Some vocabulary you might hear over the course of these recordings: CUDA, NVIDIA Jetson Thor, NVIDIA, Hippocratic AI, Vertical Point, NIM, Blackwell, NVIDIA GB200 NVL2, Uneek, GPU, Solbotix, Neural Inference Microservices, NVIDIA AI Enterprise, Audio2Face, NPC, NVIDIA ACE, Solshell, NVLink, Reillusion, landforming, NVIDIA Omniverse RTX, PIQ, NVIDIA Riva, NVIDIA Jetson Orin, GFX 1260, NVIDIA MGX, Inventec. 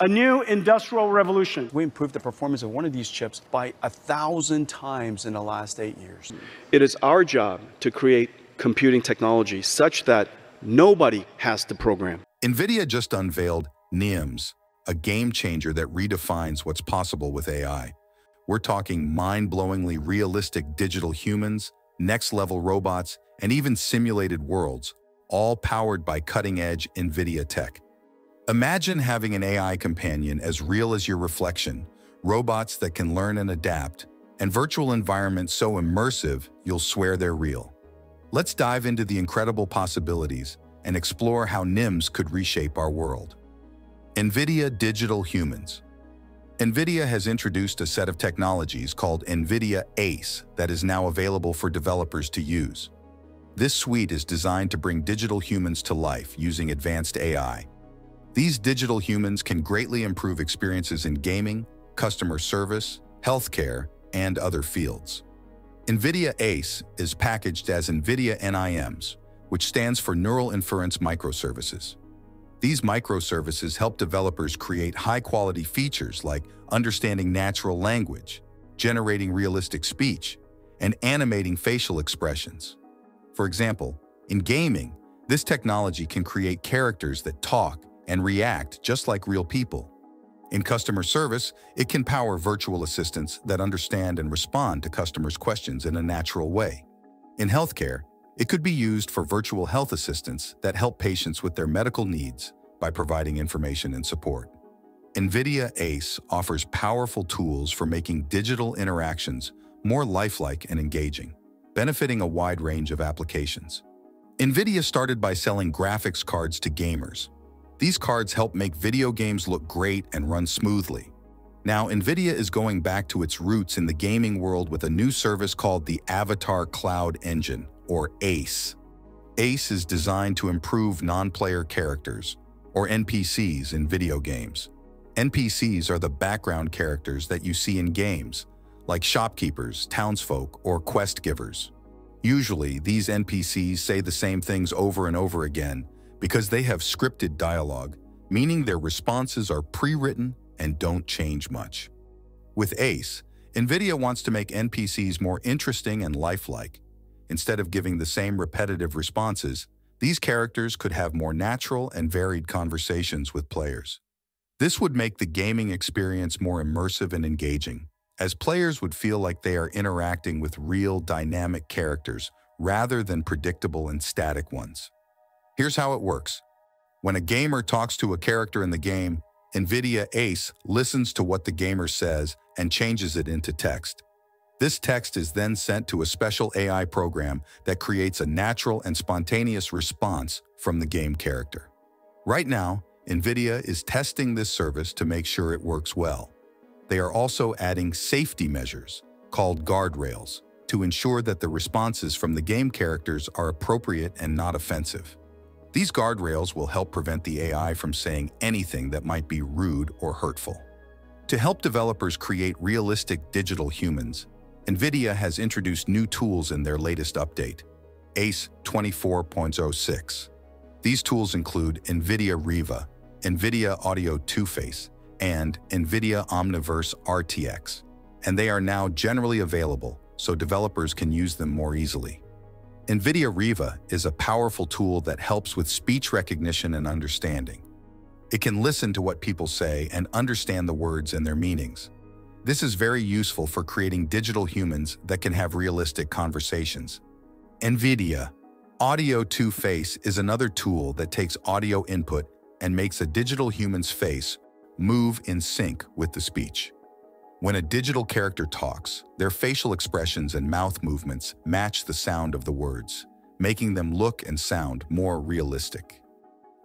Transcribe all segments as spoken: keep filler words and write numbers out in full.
a new industrial revolution. We improved the performance of one of these chips by a thousand times in the last eight years. It is our job to create computing technology such that nobody has to program. NVIDIA just unveiled NIMs, a game changer that redefines what's possible with A I. We're talking mind-blowingly realistic digital humans, next-level robots, and even simulated worlds, all powered by cutting-edge NVIDIA tech. Imagine having an A I companion as real as your reflection, robots that can learn and adapt, and virtual environments so immersive you'll swear they're real. Let's dive into the incredible possibilities and explore how NIMs could reshape our world. NVIDIA Digital Humans. NVIDIA has introduced a set of technologies called NVIDIA ACE that is now available for developers to use. This suite is designed to bring digital humans to life using advanced A I. These digital humans can greatly improve experiences in gaming, customer service, healthcare, and other fields. NVIDIA ACE is packaged as NVIDIA N I Ms, which stands for Neural Inference Microservices. These microservices help developers create high-quality features like understanding natural language, generating realistic speech, and animating facial expressions. For example, in gaming, this technology can create characters that talk and react just like real people. In customer service, it can power virtual assistants that understand and respond to customers' questions in a natural way. In healthcare, it could be used for virtual health assistants that help patients with their medical needs by providing information and support. NVIDIA ACE offers powerful tools for making digital interactions more lifelike and engaging, benefiting a wide range of applications. NVIDIA started by selling graphics cards to gamers. These cards help make video games look great and run smoothly. Now, NVIDIA is going back to its roots in the gaming world with a new service called the Avatar Cloud Engine, or ACE. ACE is designed to improve non-player characters, or N P Cs, in video games. N P Cs are the background characters that you see in games, like shopkeepers, townsfolk, or quest givers. Usually, these N P Cs say the same things over and over again because they have scripted dialogue, meaning their responses are pre-written and don't change much. With ACE, NVIDIA wants to make N P Cs more interesting and lifelike. Instead of giving the same repetitive responses, these characters could have more natural and varied conversations with players. This would make the gaming experience more immersive and engaging, as players would feel like they are interacting with real, dynamic characters rather than predictable and static ones. Here's how it works. When a gamer talks to a character in the game, NVIDIA ACE listens to what the gamer says and changes it into text. This text is then sent to a special A I program that creates a natural and spontaneous response from the game character. Right now, NVIDIA is testing this service to make sure it works well. They are also adding safety measures, called guardrails, to ensure that the responses from the game characters are appropriate and not offensive. These guardrails will help prevent the A I from saying anything that might be rude or hurtful. To help developers create realistic digital humans, NVIDIA has introduced new tools in their latest update, ACE twenty-four point oh six. These tools include NVIDIA Riva, NVIDIA Audio two face, and NVIDIA Omniverse R T X, and they are now generally available so developers can use them more easily. NVIDIA Riva is a powerful tool that helps with speech recognition and understanding. It can listen to what people say and understand the words and their meanings. This is very useful for creating digital humans that can have realistic conversations. NVIDIA Audio two face is another tool that takes audio input and makes a digital human's face move in sync with the speech. When a digital character talks, their facial expressions and mouth movements match the sound of the words, making them look and sound more realistic.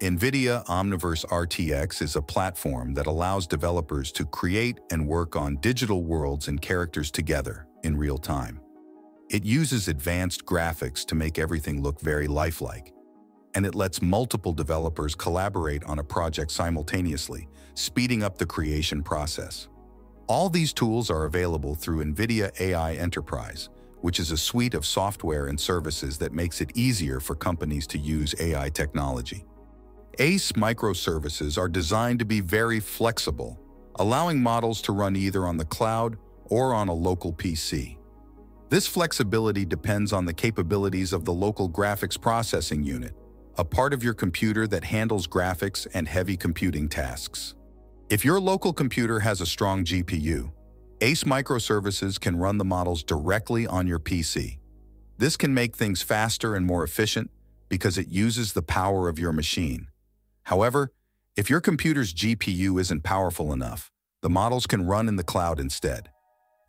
NVIDIA Omniverse R T X is a platform that allows developers to create and work on digital worlds and characters together in real time. It uses advanced graphics to make everything look very lifelike, and it lets multiple developers collaborate on a project simultaneously, speeding up the creation process. All these tools are available through NVIDIA A I Enterprise, which is a suite of software and services that makes it easier for companies to use A I technology. A C E microservices are designed to be very flexible, allowing models to run either on the cloud or on a local P C. This flexibility depends on the capabilities of the local graphics processing unit, a part of your computer that handles graphics and heavy computing tasks. If your local computer has a strong G P U, A C E microservices can run the models directly on your P C. This can make things faster and more efficient because it uses the power of your machine. However, if your computer's G P U isn't powerful enough, the models can run in the cloud instead.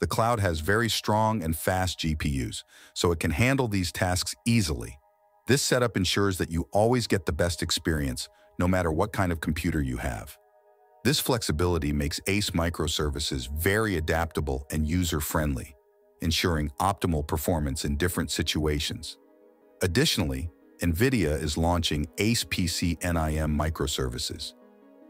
The cloud has very strong and fast G P Us, so it can handle these tasks easily. This setup ensures that you always get the best experience, no matter what kind of computer you have. This flexibility makes A C E microservices very adaptable and user-friendly, ensuring optimal performance in different situations. Additionally, NVIDIA is launching A C E P C N I M microservices.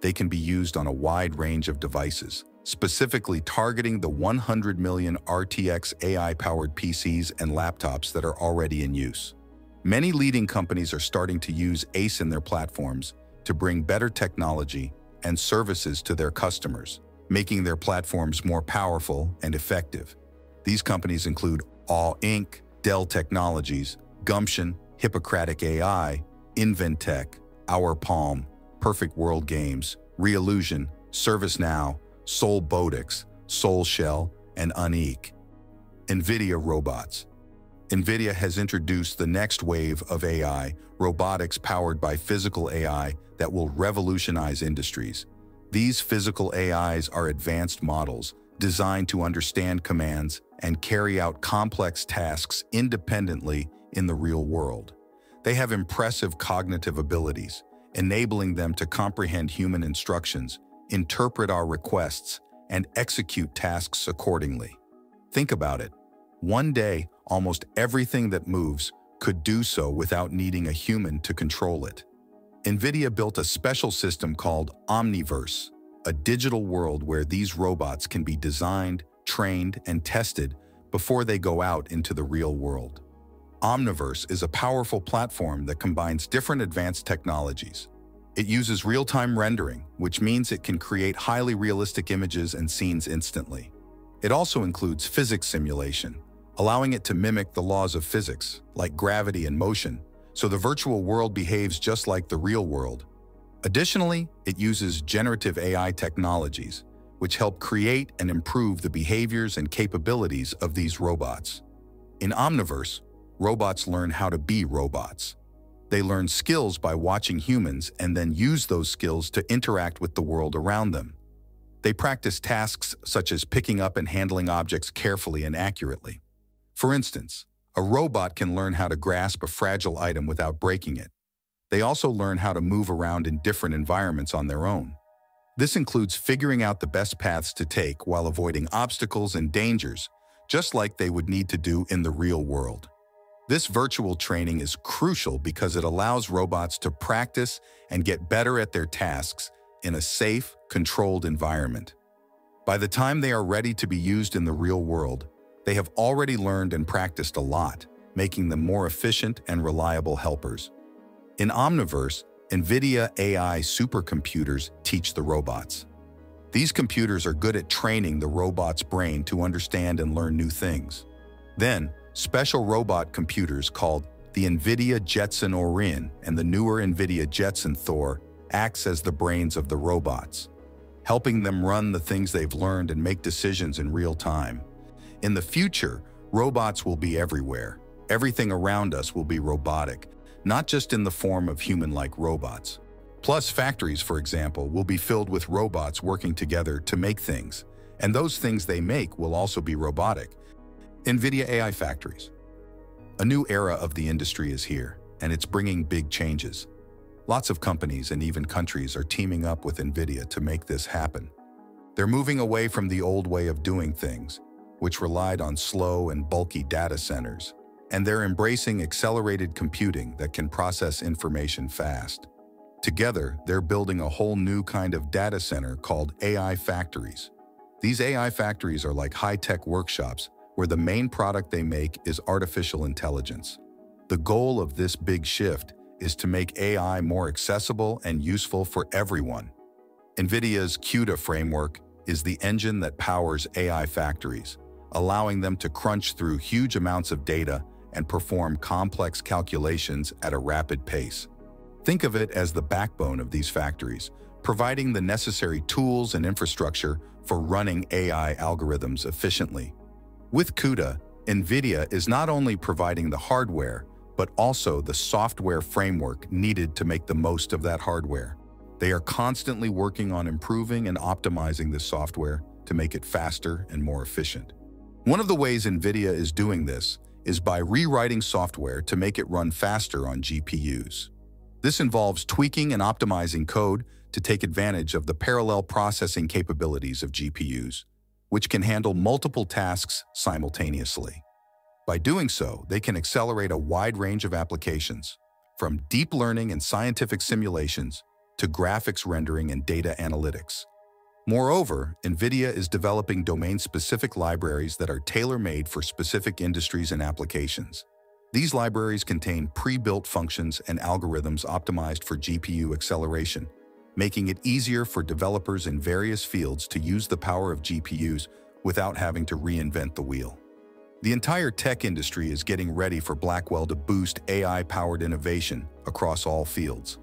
They can be used on a wide range of devices, specifically targeting the one hundred million R T X A I-powered P Cs and laptops that are already in use. Many leading companies are starting to use A C E in their platforms to bring better technology and services to their customers, making their platforms more powerful and effective. These companies include All Incorporated, Dell Technologies, Gumption, Hippocratic A I, Inventec, Our Palm, Perfect World Games, Reillusion, ServiceNow, Solbotix, Solshell, and Uneek. NVIDIA Robots. NVIDIA has introduced the next wave of A I, robotics powered by physical A I that will revolutionize industries. These physical A Is are advanced models designed to understand commands and carry out complex tasks independently in the real world. They have impressive cognitive abilities, enabling them to comprehend human instructions, interpret our requests, and execute tasks accordingly. Think about it. One day, almost everything that moves could do so without needing a human to control it. NVIDIA built a special system called Omniverse, a digital world where these robots can be designed, trained, and tested before they go out into the real world. Omniverse is a powerful platform that combines different advanced technologies. It uses real-time rendering, which means it can create highly realistic images and scenes instantly. It also includes physics simulation, allowing it to mimic the laws of physics, like gravity and motion, so the virtual world behaves just like the real world. Additionally, it uses generative A I technologies, which help create and improve the behaviors and capabilities of these robots. In Omniverse, robots learn how to be robots. They learn skills by watching humans and then use those skills to interact with the world around them. They practice tasks such as picking up and handling objects carefully and accurately. For instance, a robot can learn how to grasp a fragile item without breaking it. They also learn how to move around in different environments on their own. This includes figuring out the best paths to take while avoiding obstacles and dangers, just like they would need to do in the real world. This virtual training is crucial because it allows robots to practice and get better at their tasks in a safe, controlled environment. By the time they are ready to be used in the real world, they have already learned and practiced a lot, making them more efficient and reliable helpers. In Omniverse, NVIDIA A I supercomputers teach the robots. These computers are good at training the robot's brain to understand and learn new things. Then, special robot computers called the NVIDIA Jetson Orin and the newer NVIDIA Jetson Thor acts as the brains of the robots, helping them run the things they've learned and make decisions in real time. In the future, robots will be everywhere. Everything around us will be robotic, not just in the form of human-like robots. Plus, factories, for example, will be filled with robots working together to make things, and those things they make will also be robotic. NVIDIA A I factories. A new era of the industry is here, and it's bringing big changes. Lots of companies and even countries are teaming up with NVIDIA to make this happen. They're moving away from the old way of doing things, which relied on slow and bulky data centers, and they're embracing accelerated computing that can process information fast. Together, they're building a whole new kind of data center called A I factories. These A I factories are like high-tech workshops where the main product they make is artificial intelligence. The goal of this big shift is to make A I more accessible and useful for everyone. NVIDIA's CUDA framework is the engine that powers A I factories, allowing them to crunch through huge amounts of data and perform complex calculations at a rapid pace. Think of it as the backbone of these factories, providing the necessary tools and infrastructure for running A I algorithms efficiently. With CUDA, NVIDIA is not only providing the hardware, but also the software framework needed to make the most of that hardware. They are constantly working on improving and optimizing this software to make it faster and more efficient. One of the ways NVIDIA is doing this is by rewriting software to make it run faster on G P Us. This involves tweaking and optimizing code to take advantage of the parallel processing capabilities of G P Us, which can handle multiple tasks simultaneously. By doing so, they can accelerate a wide range of applications, from deep learning and scientific simulations to graphics rendering and data analytics. Moreover, NVIDIA is developing domain-specific libraries that are tailor-made for specific industries and applications. These libraries contain pre-built functions and algorithms optimized for G P U acceleration, making it easier for developers in various fields to use the power of G P Us without having to reinvent the wheel. The entire tech industry is getting ready for Blackwell to boost A I-powered innovation across all fields.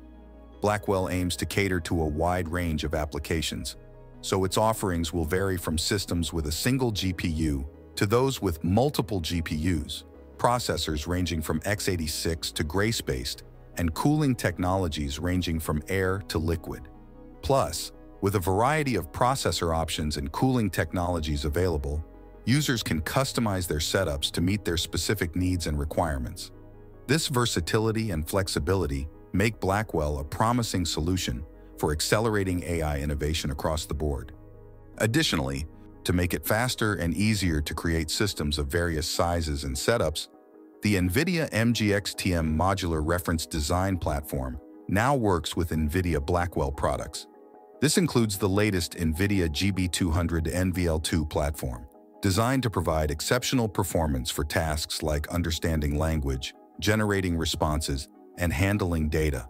Blackwell aims to cater to a wide range of applications, so its offerings will vary from systems with a single G P U to those with multiple G P Us, processors ranging from x eighty-six to Grace-based, and cooling technologies ranging from air to liquid. Plus, with a variety of processor options and cooling technologies available, users can customize their setups to meet their specific needs and requirements. This versatility and flexibility make Blackwell a promising solution for accelerating A I innovation across the board. Additionally, to make it faster and easier to create systems of various sizes and setups, the NVIDIA M G X T M Modular Reference Design Platform now works with NVIDIA Blackwell products. This includes the latest NVIDIA G B two hundred N V L two platform, designed to provide exceptional performance for tasks like understanding language, generating responses, and handling data.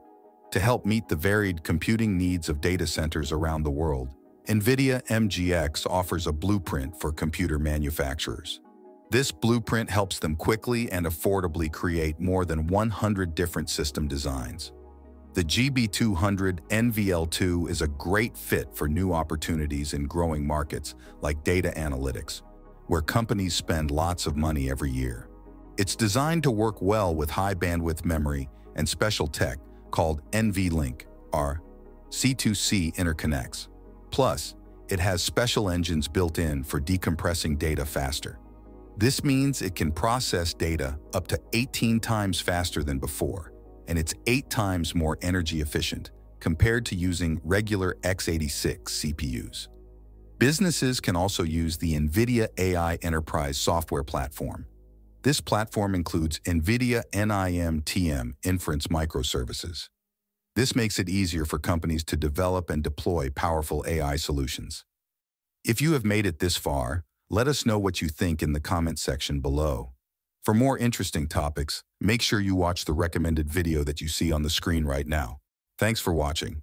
To help meet the varied computing needs of data centers around the world, NVIDIA M G X offers a blueprint for computer manufacturers. This blueprint helps them quickly and affordably create more than one hundred different system designs. The G B two hundred N V L two is a great fit for new opportunities in growing markets like data analytics, where companies spend lots of money every year. It's designed to work well with high bandwidth memory and special tech called NVLink or C two C interconnects. Plus, it has special engines built in for decompressing data faster. This means it can process data up to eighteen times faster than before, and it's eight times more energy efficient compared to using regular x eighty-six C P Us. Businesses can also use the NVIDIA A I Enterprise software platform. This platform includes NVIDIA N I M T M Inference Microservices. This makes it easier for companies to develop and deploy powerful A I solutions. If you have made it this far, let us know what you think in the comment section below. For more interesting topics, make sure you watch the recommended video that you see on the screen right now. Thanks for watching.